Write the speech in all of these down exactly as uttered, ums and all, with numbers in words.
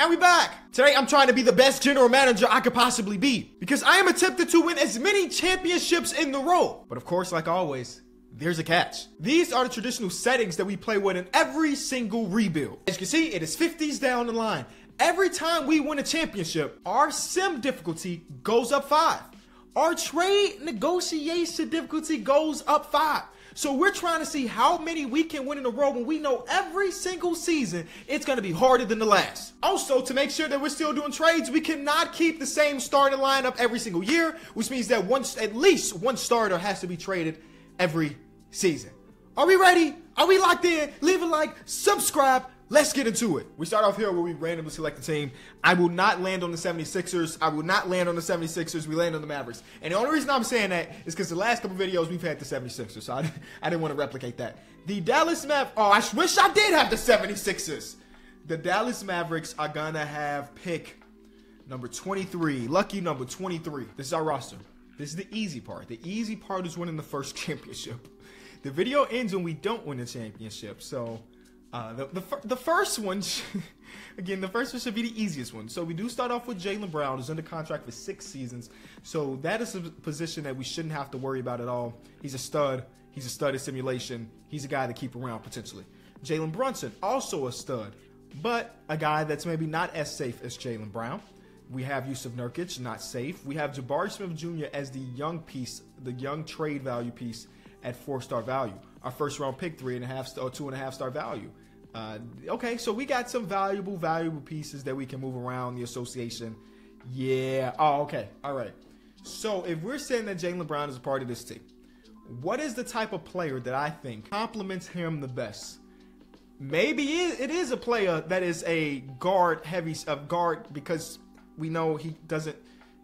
And we back! Today I'm trying to be the best general manager I could possibly be, because I am attempting to win as many championships in the row. But of course, like always, there's a catch. These are the traditional settings that we play with in every single rebuild. As you can see, it is fifties down the line. Every time we win a championship, our sim difficulty goes up five. Our trade negotiation difficulty goes up five. So we're trying to see how many we can win in a row when we know every single season it's going to be harder than the last. Also, to make sure that we're still doing trades, we cannot keep the same starting lineup every single year, which means that once at least one starter has to be traded every season. Are we ready? Are we locked in? Leave a like, subscribe. Let's get into it. We start off here where we randomly select a team. I will not land on the 76ers. I will not land on the 76ers. We land on the Mavericks. And the only reason I'm saying that is because the last couple videos we've had the 76ers. So I, I didn't want to replicate that. The Dallas Mavericks. Oh, I wish I did have the 76ers. The Dallas Mavericks are going to have pick number twenty-three. Lucky number twenty-three. This is our roster. This is the easy part. The easy part is winning the first championship. The video ends when we don't win the championship. So... Uh, the, the, the first one, again, the first one should be the easiest one. So we do start off with Jaylen Brown, who's under contract for six seasons. So that is a position that we shouldn't have to worry about at all. He's a stud. He's a stud at simulation. He's a guy to keep around, potentially. Jalen Brunson, also a stud, but a guy that's maybe not as safe as Jaylen Brown. We have Yusuf Nurkic, not safe. We have Jabari Smith Junior as the young piece, the young trade value piece at four-star value. Our first round pick, three and a half star, two and a half star value. Uh, okay, so we got some valuable, valuable pieces that we can move around the association. Yeah. Oh, okay. All right. So if we're saying that Jaylen Brown is a part of this team, what is the type of player that I think complements him the best? Maybe it is a player that is a guard heavy of guard, because we know he doesn't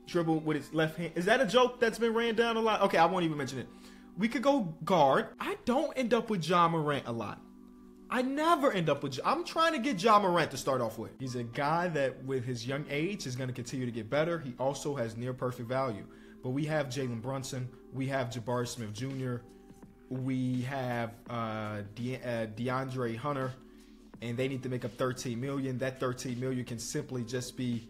dribble with his left hand. Is that a joke that's been ran down a lot? Okay, I won't even mention it. We could go guard. I don't end up with Ja Morant a lot. I never end up with Ja. I'm trying to get Ja Morant to start off with. He's a guy that with his young age is going to continue to get better. He also has near perfect value. But we have Jalen Brunson. We have Jabari Smith Junior We have uh, De uh, DeAndre Hunter. And they need to make up thirteen million dollars. That thirteen million dollars can simply just be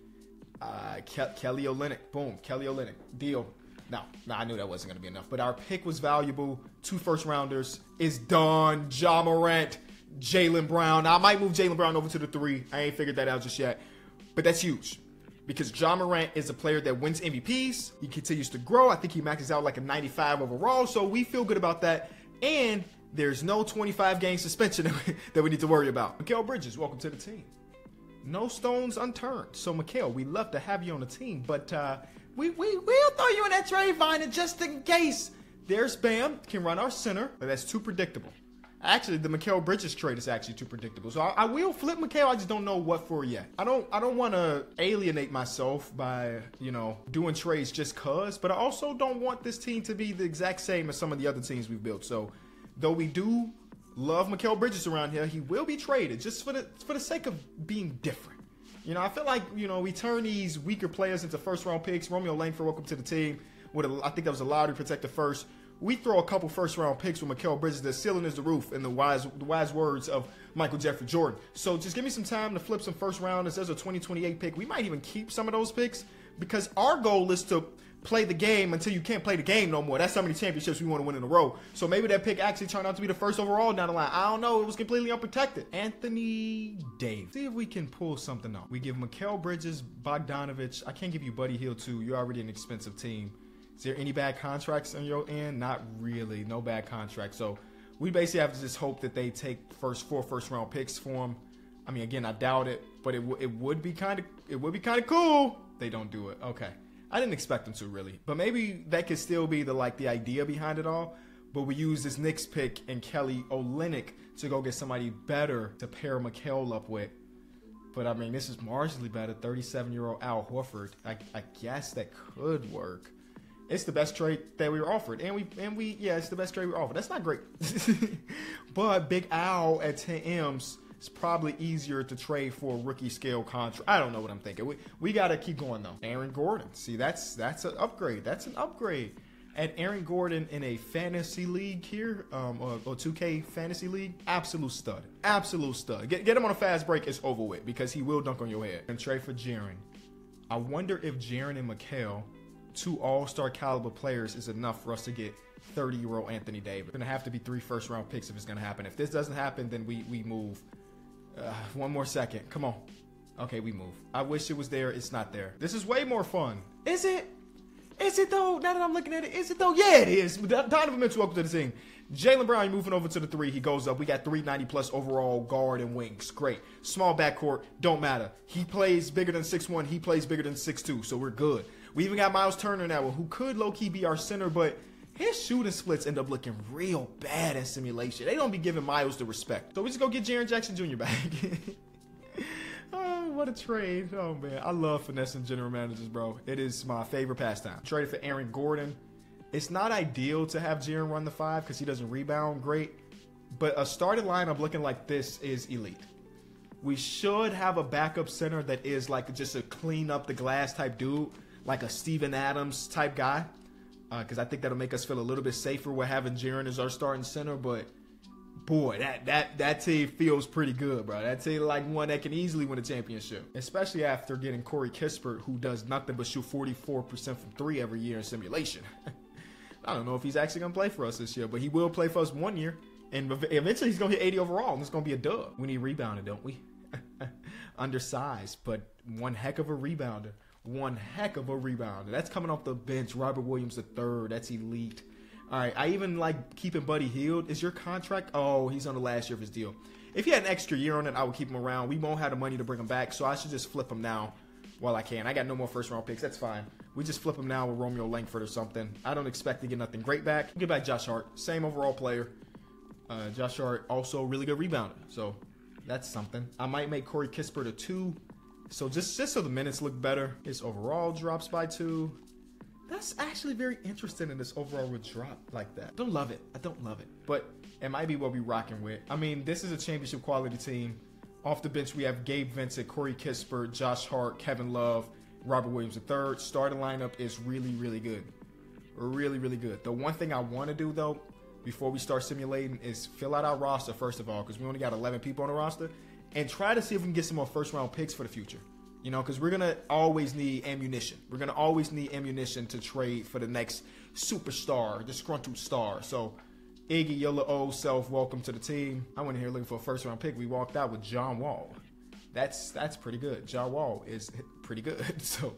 uh, Ke Kelly Olynyk. Boom. Kelly Olynyk. Deal. No, no, I knew that wasn't going to be enough. But our pick was valuable. Two first-rounders is done. Ja Morant, Jaylen Brown. I might move Jaylen Brown over to the three. I ain't figured that out just yet. But that's huge, because Ja Morant is a player that wins M V Ps. He continues to grow. I think he maxes out like a ninety-five overall, so we feel good about that. And there's no twenty-five game suspension that we need to worry about. Mikal Bridges, welcome to the team. No stones unturned. So, Mikal, we love to have you on the team, but... uh We, we, we'll throw you in that trade finder just in case. There's Bam, can run our center. But that's too predictable. Actually, the Mikal Bridges trade is actually too predictable. So I, I will flip Mikal, I just don't know what for yet. I don't I don't want to alienate myself by, you know, doing trades just cause. But I also don't want this team to be the exact same as some of the other teams we've built. So though we do love Mikal Bridges around here, he will be traded just for the, for the sake of being different. You know, I feel like, you know, we turn these weaker players into first-round picks. Romeo Langford, welcome to the team. With a, I think that was a lottery protector first. We throw a couple first-round picks with Mikal Bridges. The ceiling is the roof, in the wise the wise words of Michael Jeffrey Jordan. So just give me some time to flip some first-rounders. There's a twenty twenty-eight pick. We might even keep some of those picks, because our goal is to play the game until you can't play the game no more. That's how many championships we want to win in a row. So maybe that pick actually turned out to be the first overall down the line. I don't know. It was completely unprotected. Anthony Davis. See if we can pull something off. We give Mikal Bridges, Bogdanovich. I can't give you Buddy Hield too. You're already an expensive team. Is there any bad contracts on your end? Not really. No bad contracts. So we basically have to just hope that they take first four first round picks for him. I mean, again, I doubt it, but it it would be kind of it would be kind of cool. They don't do it. Okay. I didn't expect them to, really, but maybe that could still be the like the idea behind it all. But we use this Knicks pick and Kelly Olynyk to go get somebody better to pair Mikal up with. But I mean, this is marginally better. thirty-seven year old Al Horford. I, I guess that could work. It's the best trade that we were offered, and we and we yeah, it's the best trade we were offered. That's not great, but Big Al at ten M's. It's probably easier to trade for a rookie scale contract. I don't know what I'm thinking. We, we got to keep going, though. Aaron Gordon. See, that's that's an upgrade. That's an upgrade. And Aaron Gordon in a fantasy league here, um, or, or two K fantasy league, absolute stud. Absolute stud. Get, get him on a fast break, it's over with, because he will dunk on your head. And trade for Jaren. I wonder if Jaren and Mikal, two all-star caliber players, is enough for us to get thirty-year-old Anthony Davis. It's going to have to be three first-round picks if it's going to happen. If this doesn't happen, then we, we move. Uh, one more second. Come on. Okay, we move. I wish it was there. It's not there. This is way more fun. Is it? Is it though? Now that I'm looking at it, is it though? Yeah, it is. Donovan Mitchell, welcome to the team. Jaylen Brown, moving over to the three. He goes up. We got three ninety plus overall guard and wings. Great. Small backcourt. Don't matter. He plays bigger than six one. He plays bigger than six two. So we're good. We even got Myles Turner now, who could low-key be our center, but his shooting splits end up looking real bad in simulation. They don't be giving Myles the respect. So we just go get Jaren Jackson Junior back. Oh, what a trade. Oh, man. I love finessing general managers, bro. It is my favorite pastime. Traded for Aaron Gordon. It's not ideal to have Jaren run the five because he doesn't rebound great. But a starting lineup looking like this is elite. We should have a backup center that is like just a clean up the glass type dude, like a Steven Adams type guy. Because uh, I think that'll make us feel a little bit safer with having Jaren as our starting center. But boy, that that that team feels pretty good, bro. That team like one that can easily win a championship, especially after getting Corey Kispert, who does nothing but shoot forty-four percent from three every year in simulation. I don't know if he's actually gonna play for us this year, but he will play for us one year, and eventually he's gonna hit eighty overall, and it's gonna be a dub. We need rebounding, don't we? Undersized, but one heck of a rebounder. One heck of a rebounder. That's coming off the bench. Robert Williams the third. That's elite. All right, I even like keeping Buddy Hield. Is your contract? Oh, he's on the last year of his deal. If he had an extra year on it, I would keep him around. We won't have the money to bring him back, so I should just flip him now while I can. I got no more first-round picks. That's fine. We just flip him now with Romeo Langford or something. I don't expect to get nothing great back. We'll get back Josh Hart. Same overall player. Uh, Josh Hart, also really good rebounder, so that's something. I might make Corey Kispert a two, so just, just so the minutes look better. His overall drops by two. That's actually very interesting in this overall would drop like that. Don't love it. I don't love it. But it might be what we're rocking with. I mean, this is a championship quality team. Off the bench, we have Gabe Vincent, Corey Kispert, Josh Hart, Kevin Love, Robert Williams the third. Starting lineup is really, really good. Really, really good. The one thing I want to do, though, before we start simulating is fill out our roster, first of all, because we only got eleven people on the roster, and try to see if we can get some more first-round picks for the future. You know, because we're going to always need ammunition. We're going to always need ammunition to trade for the next superstar, disgruntled star. So, Iggy, your little old self, welcome to the team. I went in here looking for a first-round pick. We walked out with John Wall. That's that's pretty good. John Wall is pretty good. So,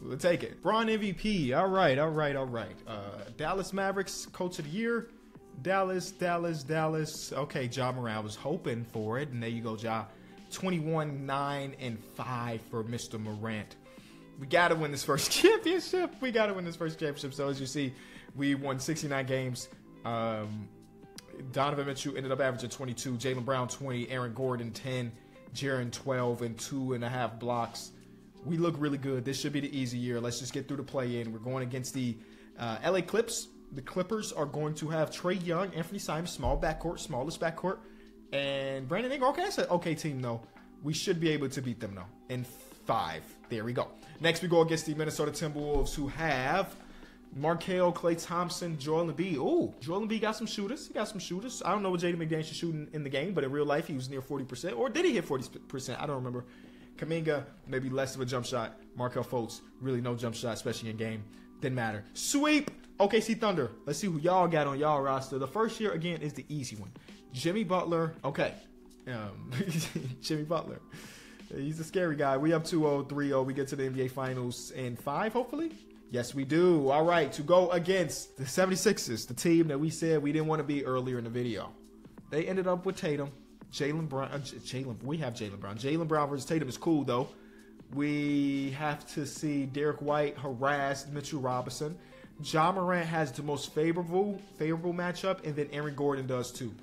we'll take it. Bron M V P. All right, all right, all right. Uh, Dallas Mavericks, Coach of the Year. Dallas, Dallas, Dallas. Okay, Ja Morant was hoping for it. And there you go, Ja. twenty-one, nine, and five for Mister Morant. We got to win this first championship. We got to win this first championship. So, as you see, we won sixty-nine games. Um, Donovan Mitchell ended up averaging twenty-two. Jaylen Brown, twenty. Aaron Gordon, ten. Jaren, twelve, and two and a half blocks. We look really good. This should be the easy year. Let's just get through the play-in. We're going against the uh, L A Clips. The Clippers are going to have Trae Young, Anthony Simons, small backcourt, smallest backcourt. And Brandon Ingram, okay, that's an okay team, though. We should be able to beat them, though, in five. There we go. Next, we go against the Minnesota Timberwolves, who have Markelle, Klay Thompson, Joel Embiid. Ooh, Joel Embiid got some shooters. He got some shooters. I don't know what Jaden McDaniels is shooting in the game, but in real life, he was near forty percent. Or did he hit forty percent? I don't remember. Kuminga, maybe less of a jump shot. Markelle Fultz, really no jump shot, especially in game. Didn't matter. Sweep! O K C Thunder. Let's see who y'all got on y'all roster. The first year, again, is the easy one. Jimmy Butler. Okay. Um, Jimmy Butler. He's a scary guy. We up two oh, three oh. We get to the N B A Finals in five, hopefully. Yes, we do. All right. To go against the seventy-sixers, the team that we said we didn't want to be earlier in the video. They ended up with Tatum. Jaylen Brown. Uh, Jaylen. We have Jaylen Brown. Jaylen Brown versus Tatum is cool, though. We have to see Derek White harass Mitchell Robinson. Ja Morant has the most favorable, favorable matchup, and then Aaron Gordon does, too.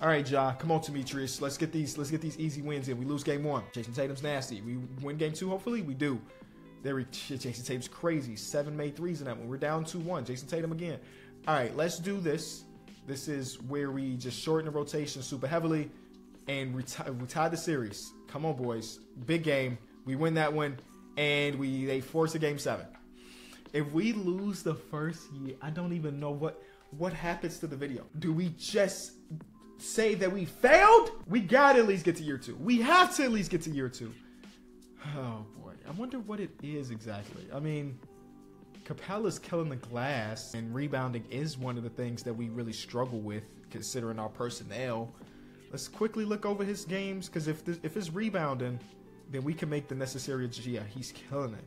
All right, Ja, come on, Demetrius. Let's get these. Let's get these easy wins in. We lose game one. Jason Tatum's nasty. We win game two. Hopefully, we do. There we. Jason Tatum's crazy. Seven made threes in that one. We're down two one. Jason Tatum again. All right, let's do this. This is where we just shorten the rotation super heavily, and we tie, we tie the series. Come on, boys. Big game. We win that one, and we they force a game seven. If we lose the first year, I don't even know what what happens to the video. Do we just say that we failed? We gotta at least get to year two. We have to at least get to year two. Oh boy, I wonder what it is exactly. I mean, Capella's killing the glass, and rebounding is one of the things that we really struggle with considering our personnel. Let's quickly look over his games, because if this, if it's rebounding, then we can make the necessary adjustments. Yeah, he's killing it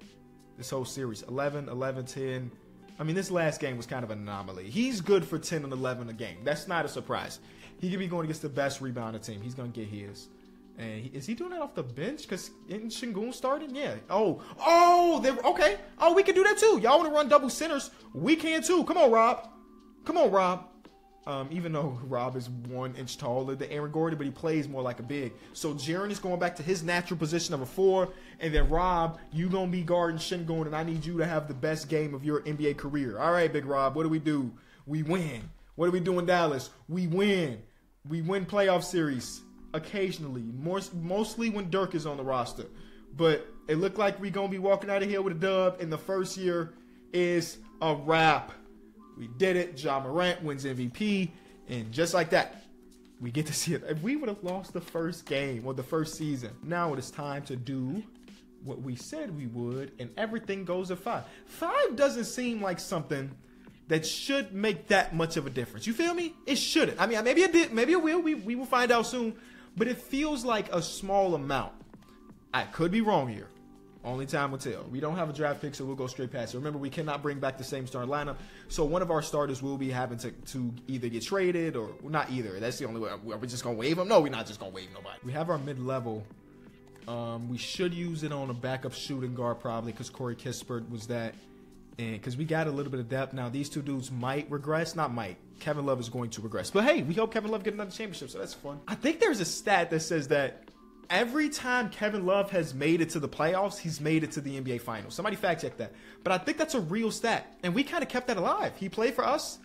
this whole series. eleven, eleven, ten. I mean, this last game was kind of an anomaly. He's good for ten and eleven a game. That's not a surprise. He could be going against the best rebounder team. He's going to get his. And he, is he doing that off the bench? Because isn't Şengün starting? Yeah. Oh. Oh, they, okay. Oh, we can do that too. Y'all want to run double centers? We can too. Come on, Rob. Come on, Rob. Um, even though Rob is one inch taller than Aaron Gordon, but he plays more like a big. So Jaren is going back to his natural position of a four. And then Rob, you going to be guarding Şengün, and I need you to have the best game of your N B A career. All right, Big Rob, what do we do? We win. What do we do in Dallas? We win. We win playoff series occasionally, more, mostly when Dirk is on the roster. But it looked like we're going to be walking out of here with a dub, and the first year is a wrap. We did it. Ja Morant wins M V P. And just like that, we get to see it. If we would have lost the first game or the first season, now it is time to do what we said we would, and everything goes at five. Five doesn't seem like something that should make that much of a difference. You feel me? It shouldn't. I mean, maybe it did. Maybe it will. We, we will find out soon. But it feels like a small amount. I could be wrong here. Only time will tell. We don't have a draft pick, so we'll go straight past it. Remember, we cannot bring back the same starting lineup, so one of our starters will be having to, to either get traded or not either. That's the only way. Are we just going to waive them? No, we're not just going to waive nobody. We have our mid-level. Um, we should use it on a backup shooting guard probably, because Corey Kispert was that. And because we got a little bit of depth. Now, these two dudes might regress. Not might. Kevin Love is going to regress. But, hey, we hope Kevin Love gets another championship, so that's fun. I think there's a stat that says that every time Kevin Love has made it to the playoffs, he's made it to the N B A Finals. Somebody fact check that. But I think that's a real stat, and we kind of kept that alive. He played for us,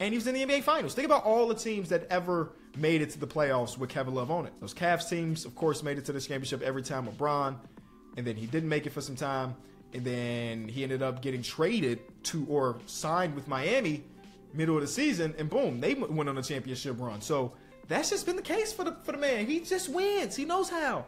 and he was in the N B A Finals. Think about all the teams that ever made it to the playoffs with Kevin Love on it. Those Cavs teams, of course, made it to the championship every time with Bron, and then he didn't make it for some time, and then he ended up getting traded to or signed with Miami middle of the season, and boom, they went on a championship run. So that's just been the case for the for the man. He just wins. He knows how.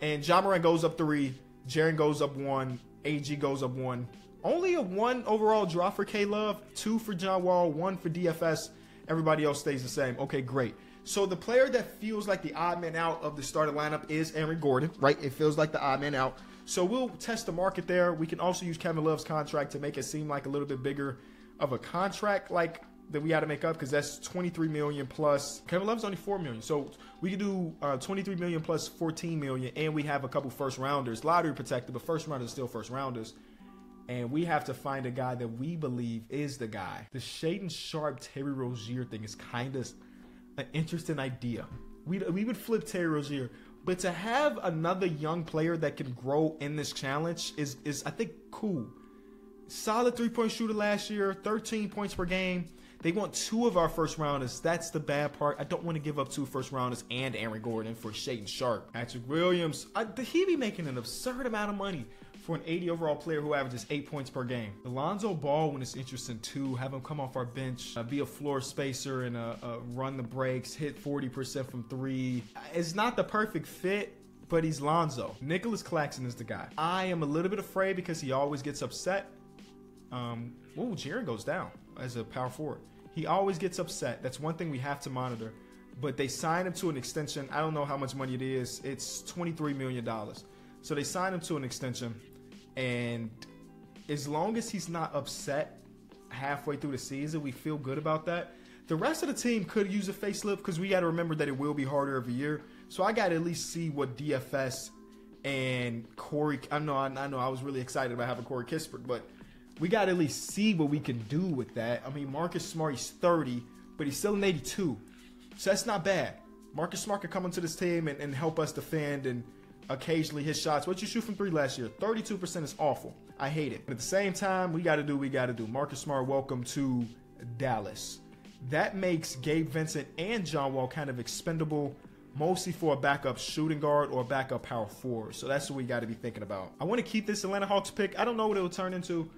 And Ja Morant goes up three. Jaren goes up one. A G goes up one. Only a one overall draw for K-Love. Two for John Wall. One for D F S. Everybody else stays the same. Okay, great. So the player that feels like the odd man out of the starting lineup is Aaron Gordon, right? It feels like the odd man out. So we'll test the market there. We can also use Kevin Love's contract to make it seem like a little bit bigger of a contract, like that we had to make up, because that's twenty-three million plus. Kevin Love's only four million, so we could do uh, twenty-three million plus fourteen million, and we have a couple first rounders, lottery protected, but first rounders are still first rounders, and we have to find a guy that we believe is the guy. The Shaden Sharp Terry Rozier thing is kind of an interesting idea. We we would flip Terry Rozier, but to have another young player that can grow in this challenge is is I think cool. Solid three-point shooter last year, thirteen points per game. They want two of our first rounders. That's the bad part. I don't want to give up two first rounders and Aaron Gordon for Shaden Sharp. Patrick Williams, I, he be making an absurd amount of money for an eighty overall player who averages eight points per game. Alonzo Baldwin is interesting too. Have him come off our bench, uh, be a floor spacer, and uh, uh, run the breaks, hit forty percent from three. It's not the perfect fit, but he's Lonzo. Nicholas Claxton is the guy. I am a little bit afraid because he always gets upset. Um, oh, Jaren goes down as a power forward. He always gets upset. That's one thing we have to monitor. But they signed him to an extension. I don't know how much money it is. It's twenty-three million dollars. So they signed him to an extension. And as long as he's not upset halfway through the season, we feel good about that. The rest of the team could use a facelift, because we got to remember that it will be harder every year. So I got to at least see what D F S and Corey. I know, I know I was really excited about having Corey Kispert, but we got to at least see what we can do with that. I mean, Marcus Smart, he's thirty, but he's still an eighty-two. So that's not bad. Marcus Smart could come into this team and, and help us defend and occasionally his shots. What'd you shoot from three last year? thirty-two percent is awful. I hate it. But at the same time, we got to do what we got to do. Marcus Smart, welcome to Dallas. That makes Gabe Vincent and John Wall kind of expendable, mostly for a backup shooting guard or a backup power forward. So that's what we got to be thinking about. I want to keep this Atlanta Hawks pick. I don't know what it will turn into.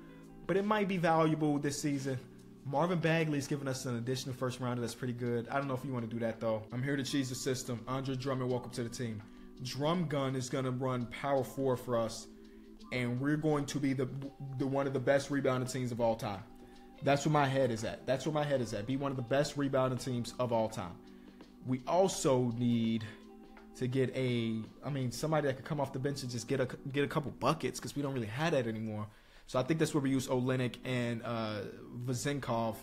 but it might be valuable this season. Marvin Bagley's giving us an additional first rounder that's pretty good. I don't know if you want to do that, though. I'm here to cheese the system. Andre Drummond, welcome to the team. Drumgun is going to run power four for us, and we're going to be the, the one of the best rebounding teams of all time. That's where my head is at. That's where my head is at. Be one of the best rebounding teams of all time. We also need to get a, I mean, somebody that could come off the bench and just get a, get a couple buckets, because we don't really have that anymore. So I think that's where we use Olynyk and uh, Vazinkov,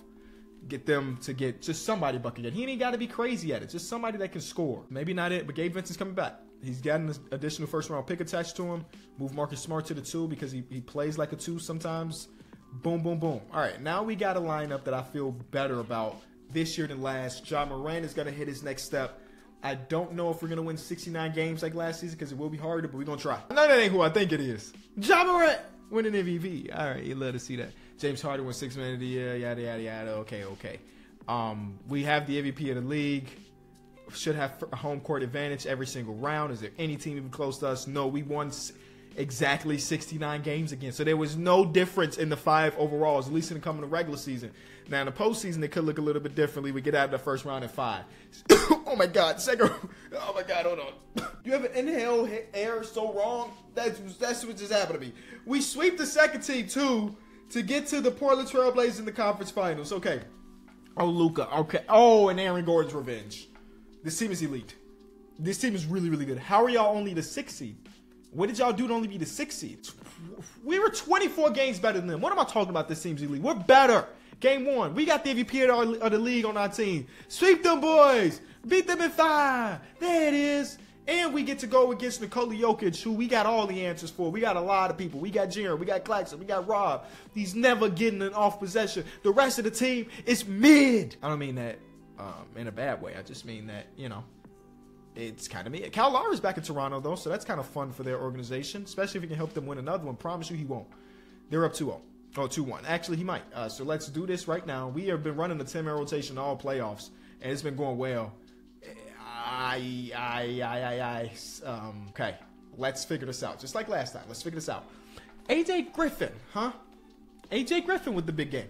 get them to get just somebody bucket. He ain't got to be crazy at it. Just somebody that can score. Maybe not it, but Gabe Vincent's coming back. He's got an additional first-round pick attached to him. Move Marcus Smart to the two because he, he plays like a two sometimes. Boom, boom, boom. All right, now we got a lineup that I feel better about this year than last. Ja Morant is going to hit his next step. I don't know if we're going to win sixty-nine games like last season because it will be harder, but we're going to try. No, that ain't who I think it is. Ja Morant! Win an M V P. All right, you love to see that. James Harden won six man of the year. Yada yada yada. Okay, okay. Um, we have the M V P of the league. Should have a home court advantage every single round. Is there any team even close to us? No, we won exactly sixty-nine games again. So there was no difference in the five overalls, at least in the coming of regular season. Now in the postseason, it could look a little bit differently. We get out of the first round at five. Oh my God, second. Oh my God, hold on. You have an inhale air so wrong. That's that's what just happened to me. We sweep the second team too to get to the Portland Trailblazers in the conference finals. Okay. Oh Luka. Okay. Oh, and Aaron Gordon's revenge. This team is elite. This team is really really good. How are y'all only the sixth seed? What did y'all do to only be the sixth seed? We were twenty-four games better than them. What am I talking about? This team's elite. We're better. Game one. We got the M V P of, our, of the league on our team. Sweep them, boys. Beat them in five. There it is. And we get to go against Nikola Jokić, who we got all the answers for. We got a lot of people. We got Jaren. We got Claxton. We got Rob. He's never getting an off possession. The rest of the team is mid. I don't mean that um, in a bad way. I just mean that, you know, it's kind of me. Kyle Lowry's back in Toronto, though, so that's kind of fun for their organization, especially if he can help them win another one. Promise you he won't. They're up two oh. Oh, two one. Actually, he might. Uh, so let's do this right now. We have been running a ten-man rotation all playoffs, and it's been going well. I, I, I, I, I, um, okay. Let's figure this out. Just like last time. Let's figure this out. A J Griffin, huh? A J Griffin with the big game.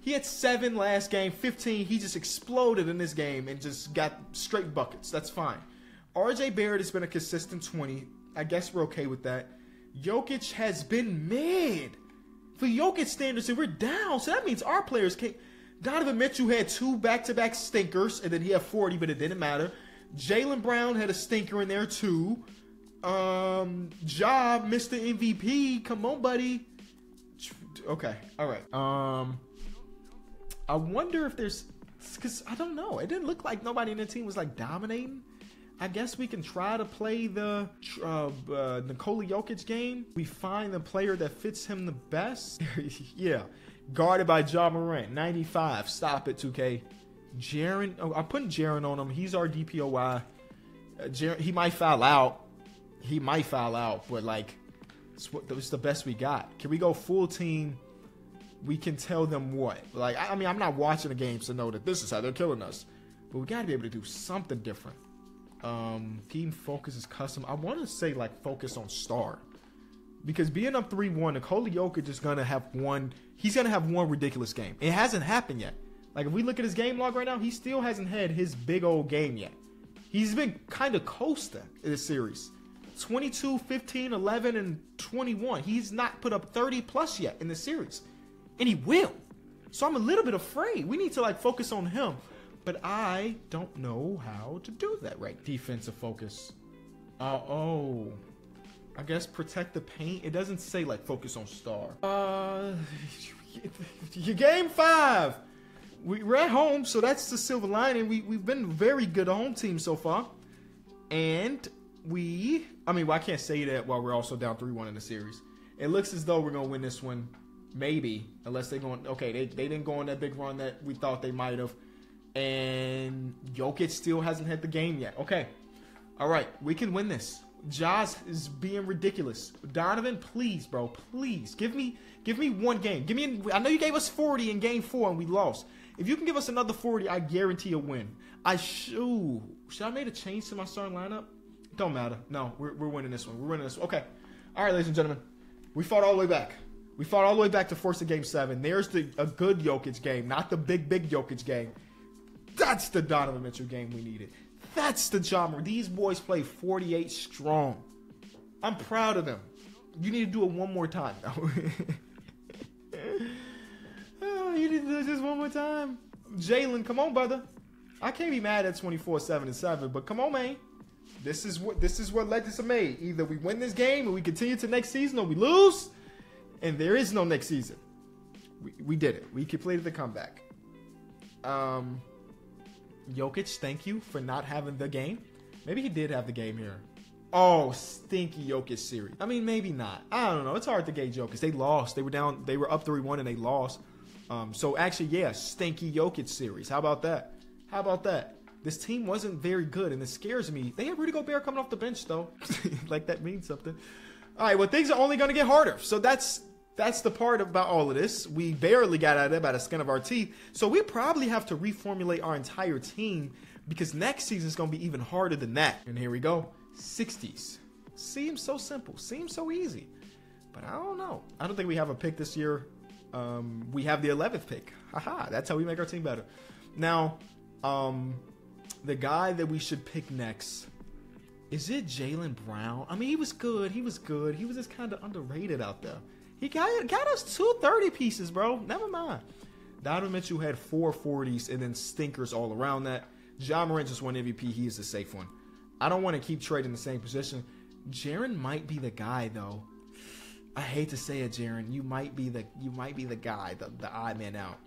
He had seven last game, fifteen. He just exploded in this game and just got straight buckets. That's fine. R J Barrett has been a consistent twenty. I guess we're okay with that. Jokic has been mid. For Jokic standards, and we're down. So that means our players can't. Donovan Mitchell had two back-to-back stinkers, and then he had forty, but it didn't matter. Jaylen Brown had a stinker in there, too. Um, Ja, Mister M V P. Come on, buddy. Okay. All right. Um... I wonder if there's, because I don't know. It didn't look like nobody in the team was like dominating. I guess we can try to play the uh, uh, Nikola Jokić game. We find the player that fits him the best. Yeah. Guarded by Ja Morant, ninety-five. Stop it, two K. Jaren, oh, I'm putting Jaren on him. He's our D P O Y. Uh, Jaren, he might foul out. He might foul out, but like, it's, what, it's the best we got. Can we go full team? We can tell them what. Like, I mean, I'm not watching the games to know that this is how they're killing us. But we got to be able to do something different. Um, team focus is custom. I want to say, like, focus on star. Because being up three one, Nikola Jokić is going to have one. He's going to have one ridiculous game. It hasn't happened yet. Like, if we look at his game log right now, he still hasn't had his big old game yet. He's been kind of coasting in this series. twenty-two, fifteen, eleven, and twenty-one. He's not put up thirty plus yet in the series. And he will. So I'm a little bit afraid. We need to, like, focus on him. But I don't know how to do that right. Defensive focus. Uh, oh. I guess protect the paint. It doesn't say, like, focus on star. Uh, your game five. We, we're at home, so that's the silver lining. We, we've been very good home team so far. And we... I mean, well, I can't say that while we're also down three one in the series. It looks as though we're going to win this one. Maybe, unless they going, okay, they, they didn't go on that big run that we thought they might have. And Jokic still hasn't hit the game yet. Okay. All right. We can win this. Jaws is being ridiculous. Donovan, please, bro. Please. Give me give me one game. Give me. I know you gave us forty in game four and we lost. If you can give us another forty, I guarantee a win. I should. Should I make a change to my starting lineup? Don't matter. No, we're, we're winning this one. We're winning this one. Okay. All right, ladies and gentlemen. We fought all the way back. We fought all the way back to force a game seven. There's the a good Jokic game, not the big, big Jokic game. That's the Donovan Mitchell game we needed. That's the Ja Morant. These boys play forty-eight strong. I'm proud of them. You need to do it one more time, though. Oh, you need to do it just one more time. Jalen, come on, brother. I can't be mad at twenty-four, seven, and seven, but come on, man. This is what this is what legends are made. Either we win this game and we continue to next season, or we lose, and there is no next season. We, we did it. We completed the comeback. Um, Jokic, thank you for not having the game. Maybe he did have the game here. Oh, stinky Jokic series. I mean, maybe not. I don't know. It's hard to gauge Jokic. They lost. They were down. They were up three one and they lost. Um, so actually, yeah, stinky Jokic series. How about that? How about that? This team wasn't very good, and it scares me. They had Rudy Gobert coming off the bench, though. Like, that means something. All right, well, things are only going to get harder. So that's that's the part about all of this. We barely got out of it by the skin of our teeth. So we probably have to reformulate our entire team because next season is going to be even harder than that. And here we go. sixties. Seems so simple. Seems so easy. But I don't know. I don't think we have a pick this year. Um, we have the eleventh pick. Haha, that's how we make our team better. Now, um... the guy that we should pick next, is it Jaylen Brown? I mean, he was good. He was good. He was just kind of underrated out there. He got, got us two thirty pieces, bro. Never mind. Donovan Mitchell had four forties and then stinkers all around that. Ja Morant just won M V P. He is the safe one. I don't want to keep trading the same position. Jaren might be the guy, though. I hate to say it, Jaren. You might be the you might be the guy, the, the odd man out.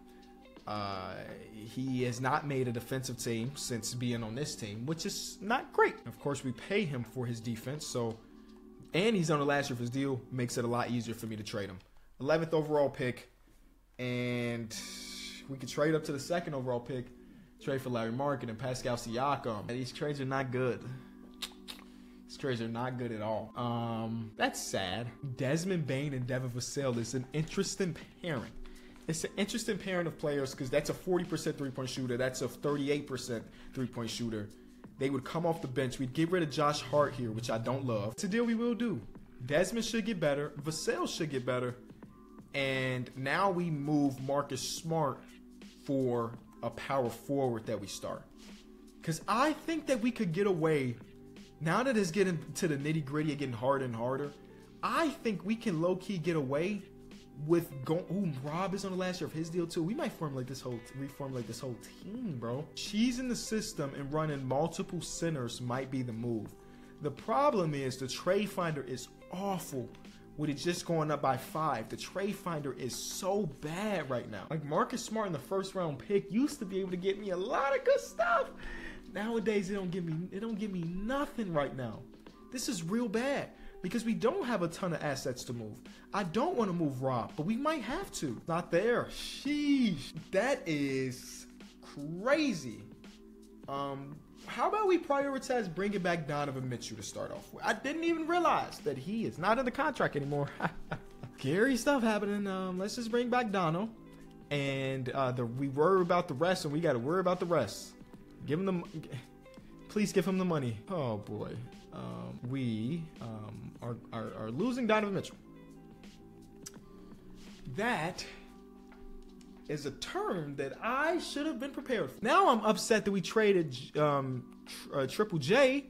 Uh, he has not made a defensive team since being on this team, which is not great. Of course, we pay him for his defense, so and he's on the last year of his deal. Makes it a lot easier for me to trade him. eleventh overall pick, and we could trade up to the second overall pick, trade for Lauri Markkanen and Pascal Siakam. These trades are not good. These trades are not good at all. Um, that's sad. Desmond Bain and Devin Vassell is an interesting pairing. It's an interesting pairing of players because that's a forty percent three-point shooter. That's a thirty-eight percent three-point shooter. They would come off the bench. We'd get rid of Josh Hart here, which I don't love. It's a deal we will do. Desmond should get better. Vassell should get better. And now we move Marcus Smart for a power forward that we start. Because I think that we could get away, now that it's getting to the nitty-gritty and getting harder and harder, I think we can low-key get away with going, ooh, Rob is on the last year of his deal too. We might formulate this whole, reformulate this whole team, bro. Cheesing in the system and running multiple centers might be the move. The problem is the trade finder is awful with it just going up by five. The trade finder is so bad right now. Like Marcus Smart in the first round pick used to be able to get me a lot of good stuff. Nowadays, it don't give me, it don't give me nothing right now. This is real bad. Because we don't have a ton of assets to move. I don't want to move Rob, but we might have to. Not there. Sheesh. That is crazy. Um, how about we prioritize bringing back Donovan Mitchell to start off with? I didn't even realize that he is not in the contract anymore. Scary stuff happening. Um, let's just bring back Dono. And uh, the, we worry about the rest, and we got to worry about the rest. Give him the... Please give him the money. Oh, boy. Um, we um, are, are, are losing Donovan Mitchell. That is a term that I should have been prepared for. Now I'm upset that we traded um, tr uh, Triple J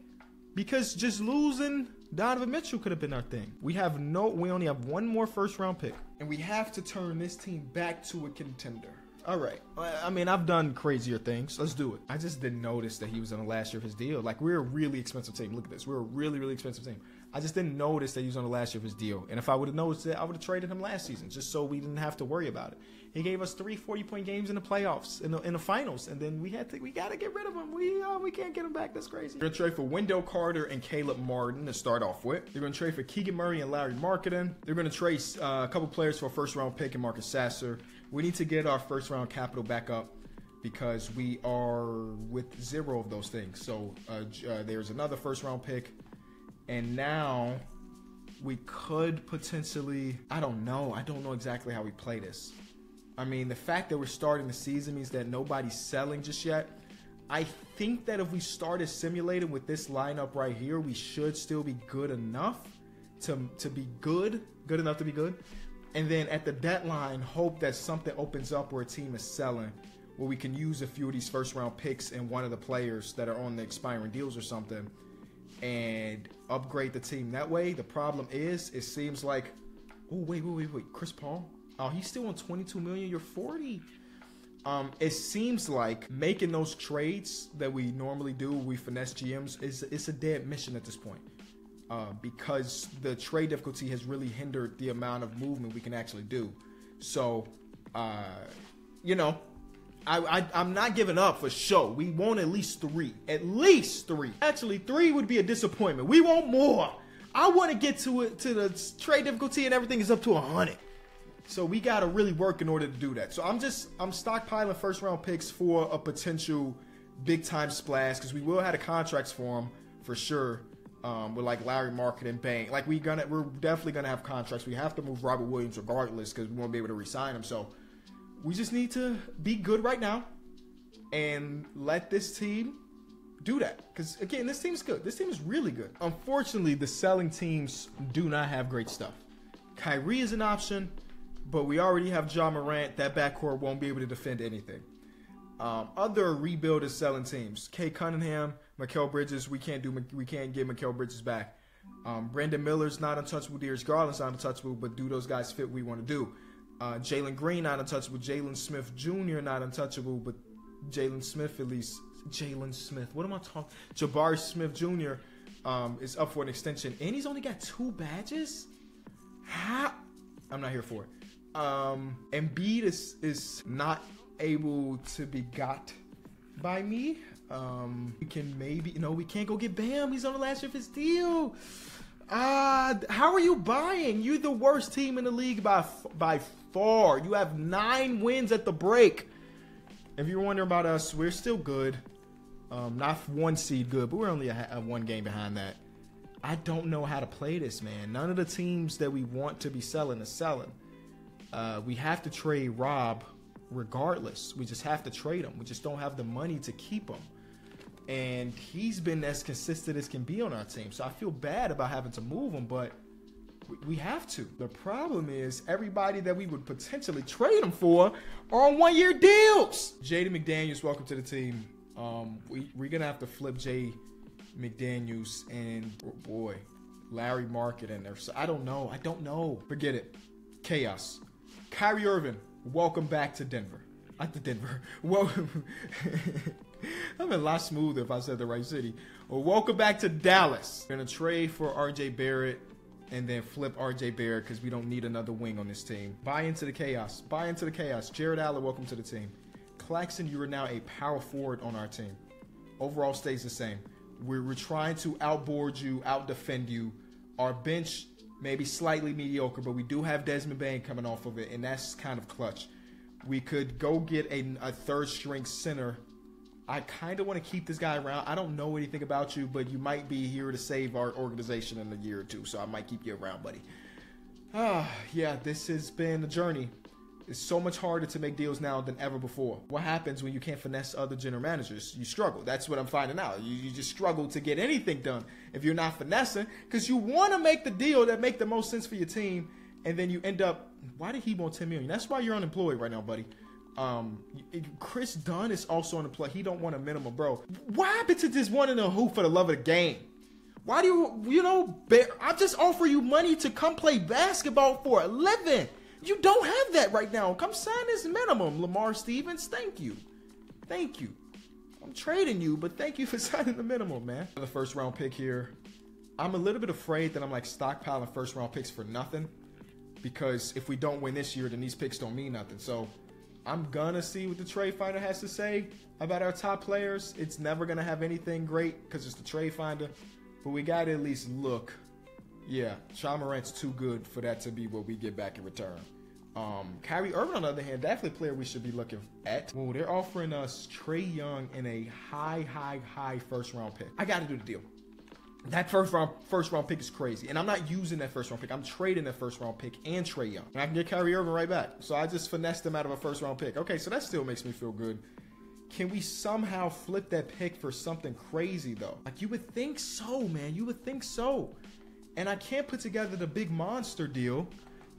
because just losing Donovan Mitchell could have been our thing. We have no, we only have one more first round pick, and we have to turn this team back to a contender. All right. I mean, I've done crazier things. Let's do it. I just didn't notice that he was on the last year of his deal. Like, we're a really expensive team. Look at this. We're a really, really expensive team. I just didn't notice that he was on the last year of his deal. And if I would have noticed that, I would have traded him last season just so we didn't have to worry about it. He gave us three forty-point games in the playoffs, in the, in the finals, and then we had to, we got to get rid of him. We uh, we can't get him back. That's crazy. We're going to trade for Wendell Carter and Caleb Martin to start off with. They're going to trade for Keegan Murray and Lauri Markkanen. They're going to trade uh, a couple players for a first-round pick and Marcus Sasser. We need to get our first-round capital back up because we are with zero of those things. So uh, uh, there's another first-round pick, and now we could potentially – I don't know. I don't know exactly how we play this. I mean, the fact that we're starting the season means that nobody's selling just yet. I think that if we started simulating with this lineup right here, we should still be good enough to, to be good, good enough to be good, and then at the deadline, hope that something opens up where a team is selling, where we can use a few of these first round picks and one of the players that are on the expiring deals or something and upgrade the team that way. The problem is, it seems like, oh, wait, wait, wait, wait, Chris Paul? Oh, he's still on twenty-two million dollars, you're forty. Um, it seems like making those trades that we normally do, we finesse G Ms, is it's a dead mission at this point. Uh, because the trade difficulty has really hindered the amount of movement we can actually do. So, uh, you know, I, I, I'm not giving up for sure. We want at least three. At least three. Actually, three would be a disappointment. We want more. I want to get to it to the trade difficulty and everything is up to one hundred. So we got to really work in order to do that. So I'm just, I'm stockpiling first round picks for a potential big time splash, because we will have the contracts for them for sure. Um, with like Lauri Markkanen and Bain, like we gonna, we're definitely gonna have contracts. We have to move Robert Williams regardless because we won't be able to re-sign him. So we just need to be good right now and let this team do that. Because again, this team's good. This team is really good. Unfortunately, the selling teams do not have great stuff. Kyrie is an option, but we already have Ja Morant. That backcourt won't be able to defend anything. Um, other rebuild is selling teams. Kay Cunningham, Mikal Bridges. We can't do. We can't get Mikal Bridges back. Um, Brandon Miller's not untouchable. Darius Garland's not untouchable. But do those guys fit? We want to do. Uh, Jalen Green not untouchable. Jalen Smith Junior not untouchable. But Jalen Smith at least. Jalen Smith. What am I talking? Jabari Smith Junior Um, is up for an extension, and he's only got two badges. How? I'm not here for it. Um, Embiid is is not able to be got by me. Um, we can maybe, no, we can't go get Bam. He's on the last year of his deal. Uh, how are you buying? You're the worst team in the league by by far. You have nine wins at the break. If you're wondering about us, we're still good. Um, not one seed good, but we're only a, a one game behind that. I don't know how to play this, man. None of the teams that we want to be selling is selling. Uh, we have to trade Rob regardless. We just have to trade him. We just don't have the money to keep him, and he's been as consistent as can be on our team, so I feel bad about having to move him, but we have to. The problem is everybody that we would potentially trade him for are on one-year deals. Jaden McDaniels, welcome to the team. um we, we're gonna have to flip Jaden McDaniels and oh boy Lauri Markkanen there, so I don't know. I don't know forget it. Chaos. Kyrie Irving, welcome back to Denver. Not to Denver. Welcome. I'm a lot smoother if I said the right city. Well, welcome back to Dallas. We're going to trade for R J Barrett and then flip R J Barrett because we don't need another wing on this team. Buy into the chaos. Buy into the chaos. Jared Allen, welcome to the team. Claxton, you are now a power forward on our team. Overall stays the same. We're, we're trying to outboard you, outdefend you. Our bench maybe slightly mediocre, but we do have Desmond Bain coming off of it, and that's kind of clutch. We could go get a, a third-string center. I kind of want to keep this guy around. I don't know anything about you, but you might be here to save our organization in a year or two, so I might keep you around, buddy. Ah, yeah, this has been a journey. It's so much harder to make deals now than ever before. What happens when you can't finesse other general managers? You struggle. That's what I'm finding out. You, you just struggle to get anything done if you're not finessing, because you want to make the deal that make the most sense for your team, and then you end up, why did he want ten million dollars? That's why you're unemployed right now, buddy. Um, Chris Dunn is also unemployed. He don't want a minimum, bro. Why happened to just wanting a hoop for the love of the game? Why do you, you know, I just offer you money to come play basketball for a living. You don't have that right now. Come sign this minimum, Lamar Stevens. Thank you. Thank you. I'm trading you, but thank you for signing the minimum, man. The first round pick here. I'm a little bit afraid that I'm like stockpiling first round picks for nothing, because if we don't win this year, then these picks don't mean nothing. So I'm gonna see what the trade finder has to say about our top players. It's never gonna have anything great because it's the trade finder, but we gotta at least look. Yeah, Ja Morant's too good for that to be what we get back in return. Um, Kyrie Irving, on the other hand, definitely a player we should be looking at. Well, they're offering us Trae Young in a high, high, high first round pick. I got to do the deal. That first round, first round pick is crazy, and I'm not using that first round pick. I'm trading that first round pick and Trae Young, and I can get Kyrie Irving right back. So I just finessed him out of a first round pick. Okay, so that still makes me feel good. Can we somehow flip that pick for something crazy though? Like you would think so, man. You would think so. And I can't put together the big monster deal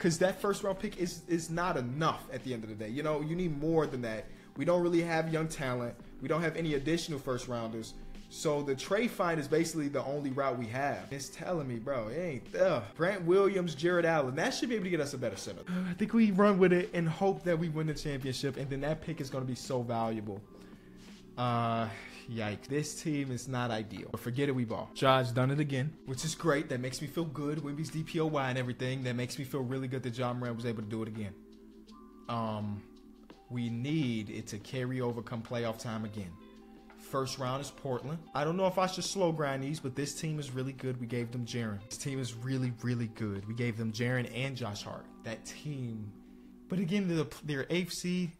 because that first round pick is is not enough at the end of the day. You know, you need more than that. We don't really have young talent. We don't have any additional first rounders. So the trade find is basically the only route we have. It's telling me, bro, it ain't there. Grant Williams, Jared Allen, that should be able to get us a better center. I think we run with it and hope that we win the championship, and then that pick is going to be so valuable. Uh, yikes. This team is not ideal. But forget it, we ball. Ja's done it again, which is great. That makes me feel good. Wimby's D P O Y and everything. That makes me feel really good that Ja Morant was able to do it again. Um, we need it to carry over come playoff time again. First round is Portland. I don't know if I should slow grind these, but this team is really good. We gave them Jaren. This team is really, really good. We gave them Jaren and Josh Hart. That team. But again, they're, they're eighth seed.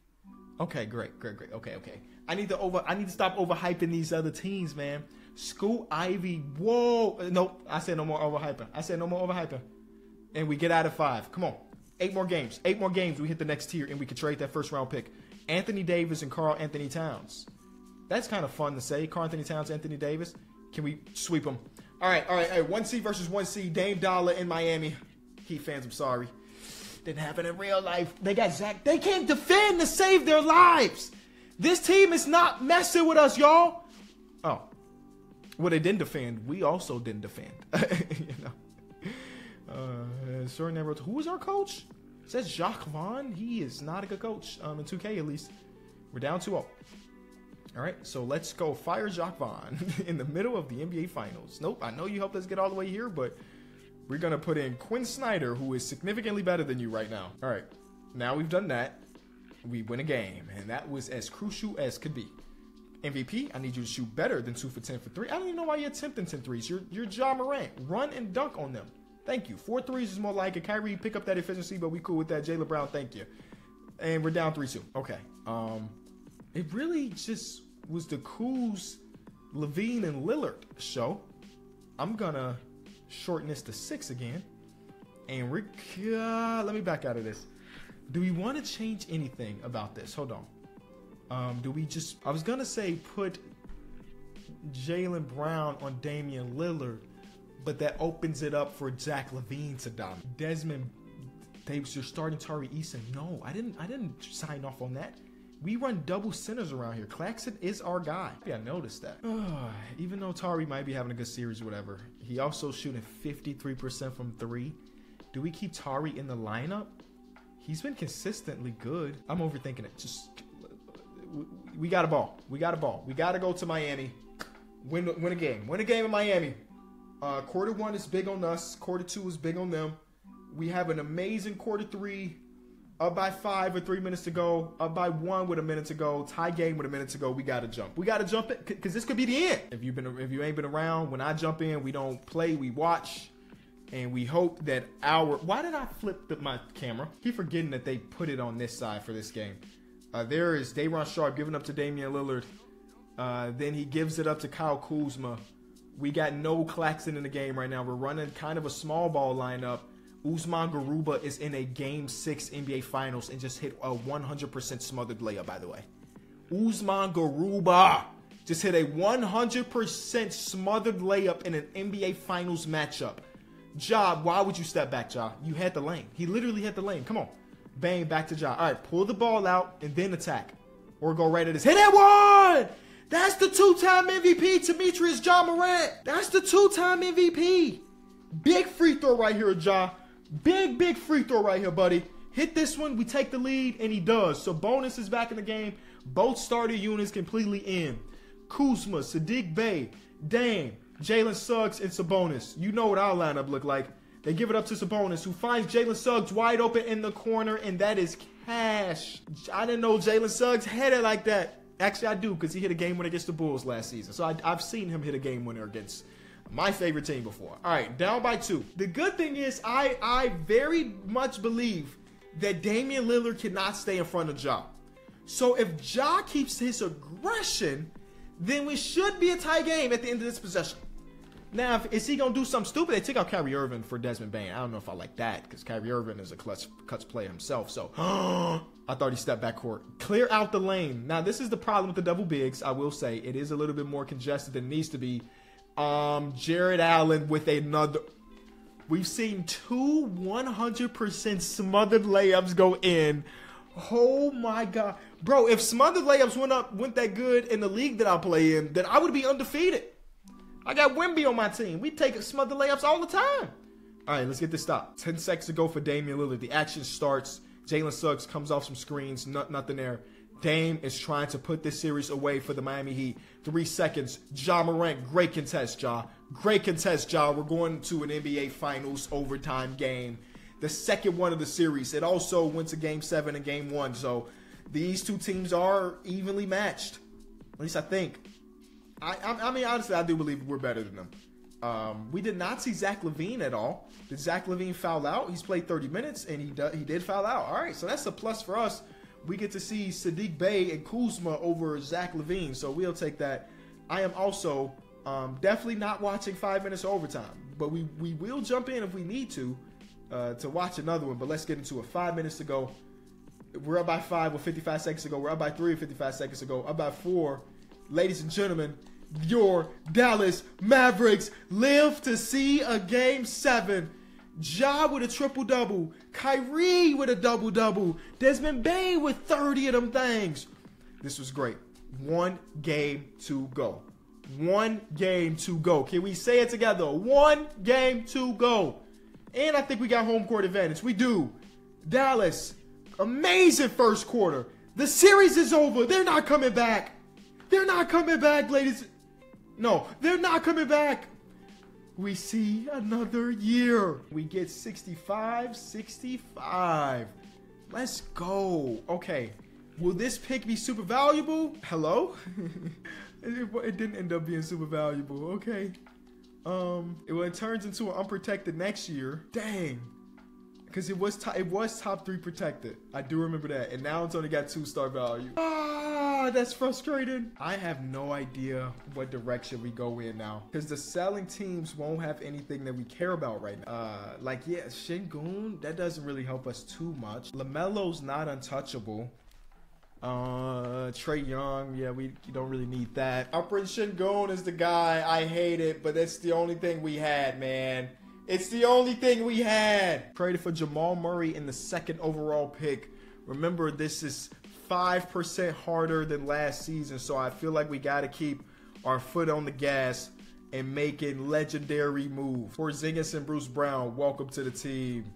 Okay, great, great, great. Okay, okay. I need to over. I need to stop overhyping these other teams, man. School Ivy. Whoa. Nope. I said no more overhyping. I said no more overhyping. And we get out of five. Come on. Eight more games. Eight more games. We hit the next tier, and we could trade that first round pick. Anthony Davis and Karl Anthony Towns. That's kind of fun to say. Karl Anthony Towns, Anthony Davis. Can we sweep them? All right, all right, all right. One C versus one C. Dame Dollar in Miami. Heat fans, I'm sorry. Didn't happen in real life. They got Zach. They can't defend to save their lives. This team is not messing with us, y'all. Oh. Well, they didn't defend. We also didn't defend. You know. Uh, sorry, never. Who is our coach? It says Jacques Vaughn. He is not a good coach, um, in two K at least. We're down two oh. All right, so let's go fire Jacques Vaughn in the middle of the N B A Finals. Nope, I know you helped us get all the way here, but we're going to put in Quinn Snyder, who is significantly better than you right now. All right, now we've done that. We win a game, and that was as crucial as could be. M V P, I need you to shoot better than two for ten for three. I don't even know why you're attempting ten threes. You're, you're Ja Morant. Run and dunk on them. Thank you. Four threes is more like it. Kyrie, pick up that efficiency, but we cool with that. Jaylen Brown, thank you. And we're down three two. Okay. Um... It really just was the Kuz, Levine, and Lillard show. I'm going to shorten this to six again. And we're... Uh, let me back out of this. Do we want to change anything about this? Hold on. Um, do we just... I was going to say put Jaylen Brown on Damian Lillard, but that opens it up for Zach Levine to dominate. Desmond... They, you're starting Tari Eason. No, I didn't, I didn't sign off on that. We run double centers around here. Claxton is our guy. Yeah, I noticed that. Oh, even though Tari might be having a good series or whatever, he also shooting fifty-three percent from three. Do we keep Tari in the lineup? He's been consistently good. I'm overthinking it. Just we, we got a ball. We got a ball. We got to go to Miami. Win, win a game. Win a game in Miami. Uh, quarter one is big on us. Quarter two is big on them. We have an amazing quarter three. Up by five with three minutes to go. Up by one with a minute to go. Tie game with a minute to go. We gotta jump. We gotta jump it because this could be the end. If you've been, if you ain't been around, when I jump in, we don't play. We watch, and we hope that our. Why did I flip the, my camera? Keep forgetting that they put it on this side for this game. Uh, there is Daron Sharp giving up to Damian Lillard. Uh, then he gives it up to Kyle Kuzma. We got no Claxton in the game right now. We're running kind of a small ball lineup. Usman Garuba is in a Game six N B A Finals and just hit a one hundred percent smothered layup, by the way. Usman Garuba just hit a one hundred percent smothered layup in an N B A Finals matchup. Ja, why would you step back, Ja? You had the lane. He literally had the lane. Come on. Bang, back to Ja. All right, pull the ball out and then attack. Or go right at his. Hit that one! That's the two-time M V P, Demetrius Ja Morant. That's the two-time M V P. Big free throw right here, Ja. Big, big free throw right here, buddy. Hit this one. We take the lead, and he does. So, Sabonis is back in the game. Both starter units completely in. Kuzma, Sadiq Bey, Dame, Jalen Suggs, and Sabonis. You know what our lineup look like. They give it up to Sabonis, who finds Jalen Suggs wide open in the corner, and that is cash. I didn't know Jalen Suggs had it like that. Actually, I do, because he hit a game winner against the Bulls last season. So, I, I've seen him hit a game winner against my favorite team before. All right, down by two. The good thing is I, I very much believe that Damian Lillard cannot stay in front of Ja. So if Ja keeps his aggression, then we should be a tie game at the end of this possession. Now, if, is he going to do something stupid? They took out Kyrie Irving for Desmond Bain. I don't know if I like that because Kyrie Irving is a clutch cuts player himself. So I thought he stepped back court. Clear out the lane. Now, this is the problem with the double bigs. I will say it is a little bit more congested than it needs to be. Um, Jared Allen with another We've seen two one hundred percent smothered layups go in. Oh my God. Bro, if smothered layups went up, went that good in the league that I play in, then I would be undefeated. I got Wemby on my team. We take smothered layups all the time. All right, let's get this stopped. ten seconds to go for Damian Lillard. The action starts. Jalen Suggs comes off some screens. Not, nothing there. Dame is trying to put this series away for the Miami Heat. Three seconds. Ja Morant. Great contest, Ja. Great contest, Ja. We're going to an N B A Finals overtime game. The second one of the series. It also went to game seven and game one. So these two teams are evenly matched. At least I think. I, I, I mean, honestly, I do believe we're better than them. Um, we did not see Zach LaVine at all. Did Zach LaVine foul out? He's played thirty minutes, and he, do, he did foul out. All right, so that's a plus for us. We get to see Saddiq Bey and Kuzma over Zach LaVine, so we'll take that. I am also um, definitely not watching five minutes of overtime, but we, we will jump in if we need to uh, to watch another one, but let's get into it. Five minutes to go. We're up by five with fifty-five seconds to go. We're up by three with fifty-five seconds to go. Up by four. Ladies and gentlemen, your Dallas Mavericks live to see a game seven. Ja with a triple-double. Kyrie with a double-double. Desmond Bain with thirty of them things. This was great. One game to go. One game to go. Can we say it together? One game to go. And I think we got home court advantage. We do. Dallas, amazing first quarter. The series is over. They're not coming back. They're not coming back, ladies. No, they're not coming back. We see another year. We get sixty-five, sixty-five. Let's go. Okay. Will this pick be super valuable? Hello? It didn't end up being super valuable. Okay. Um, it, well, it turns into an unprotected next year. Dang. Because it was it was top three protected. I do remember that. And now it's only got two-star value. Ah, that's frustrating. I have no idea what direction we go in now. Because the selling teams won't have anything that we care about right now. Uh, like, yeah, Şengün, that doesn't really help us too much. LaMelo's not untouchable. Uh, Trae Young, yeah, we don't really need that. Upper Şengün is the guy. I hate it, but that's the only thing we had, man. It's the only thing we had. Traded for Jamal Murray in the second overall pick. Remember, this is five percent harder than last season, so I feel like we got to keep our foot on the gas and making legendary moves. Porzingis and Bruce Brown, welcome to the team.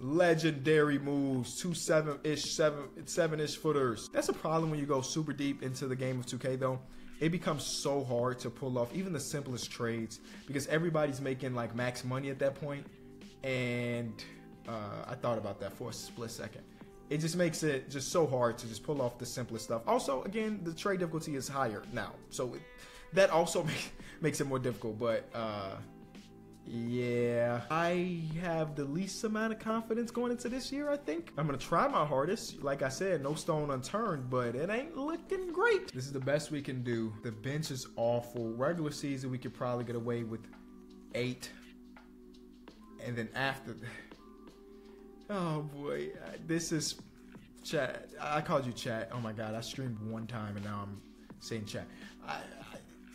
Legendary moves, two seven-ish, seven, seven-ish footers. That's a problem when you go super deep into the game of two K, though. It becomes so hard to pull off even the simplest trades because everybody's making like max money at that point. And uh, I thought about that for a split second. It just makes it just so hard to just pull off the simplest stuff. Also, again, the trade difficulty is higher now. So it, that also make, makes it more difficult. But uh, yeah, I have the least amount of confidence going into this year, I think. I'm going to try my hardest. Like I said, no stone unturned, but it ain't looking great. This is the best we can do. The bench is awful. Regular season, we could probably get away with eight. And then after... Oh, boy. This is... Chat. I called you chat. Oh, my God. I streamed one time, and now I'm saying chat. I... I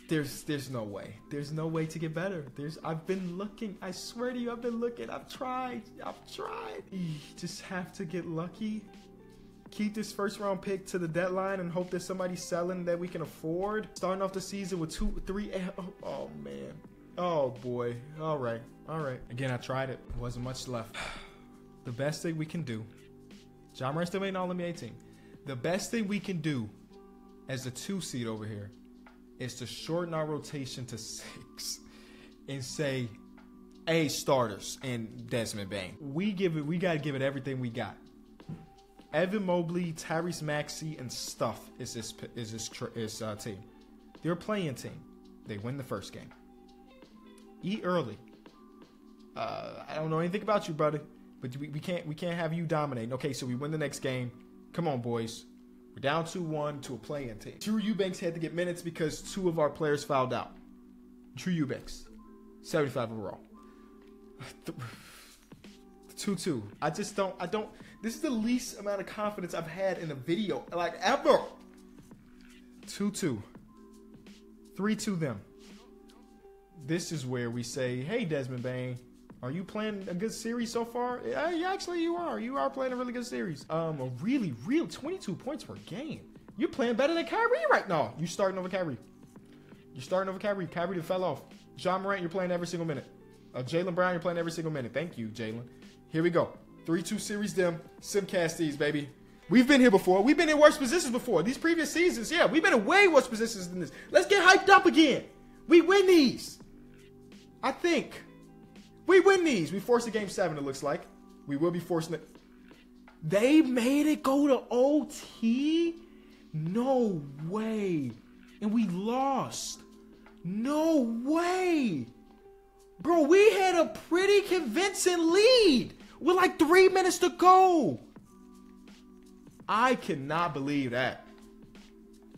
There's there's no way. There's no way to get better. There's I've been looking. I swear to you, I've been looking. I've tried. I've tried. You just have to get lucky. Keep this first round pick to the deadline and hope that somebody's selling that we can afford. Starting off the season with two, three. Oh, oh man. Oh boy. All right. All right. Again, I tried it. Wasn't much left. The best thing we can do. John Morant still made an All N B A team. The best thing we can do as a two seed over here is to shorten our rotation to six and say, hey, starters and Desmond Bain. We give it, we gotta give it everything we got. Evan Mobley, Tyrese Maxey, and Stuff is this is this is uh, team. They're a playing team. They win the first game. Eat early. Uh, I don't know anything about you, brother, but we, we can't we can't have you dominating. Okay, so we win the next game. Come on, boys. We're down two one to a play-in team. Drew Eubanks had to get minutes because two of our players fouled out. Drew Eubanks, seventy-five overall. two two. I just don't, I don't, this is the least amount of confidence I've had in a video, like ever. two two. three two them. This is where we say, hey, Desmond Bain, Are you playing a good series so far? Yeah, actually, you are. You are playing a really good series. Um, a really, real twenty-two points per game. You're playing better than Kyrie right now. You starting over Kyrie. You're starting over Kyrie. Kyrie that fell off. Ja Morant, you're playing every single minute. Uh, Jaylen Brown, you're playing every single minute. Thank you, Jaylen. Here we go. three two series them. Simcast these, baby. We've been here before. We've been in worse positions before. These previous seasons, yeah, we've been in way worse positions than this. Let's get hyped up again. We win these. I think. We win these. We forced a game seven, it looks like. We will be forcing it. They made it go to O T? No way. And we lost. No way. Bro, we had a pretty convincing lead with like three minutes to go. I cannot believe that.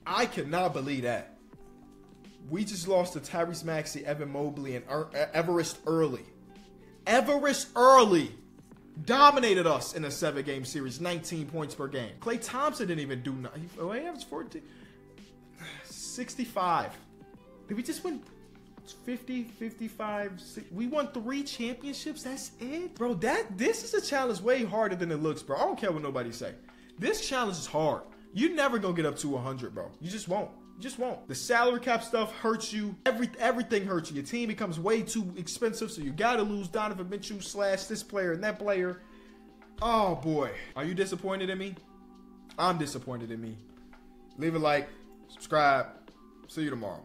I cannot believe that. We just lost to Tyrese Maxey, Evan Mobley, and er Everest Early. Everest Early dominated us in a seven-game series, nineteen points per game. Klay Thompson didn't even do nothing. Oh, he averaged fourteen. sixty-five. Did we just win fifty, fifty-five, sixty? We won three championships? That's it? Bro, that this is a challenge way harder than it looks, bro. I don't care what nobody say. This challenge is hard. You're never going to get up to one hundred, bro. You just won't. You just won't. The salary cap stuff hurts you. Every, everything hurts you. Your team becomes way too expensive, so you got to lose Donovan Mitchell slash this player and that player. Oh, boy. Are you disappointed in me? I'm disappointed in me. Leave a like. Subscribe. See you tomorrow.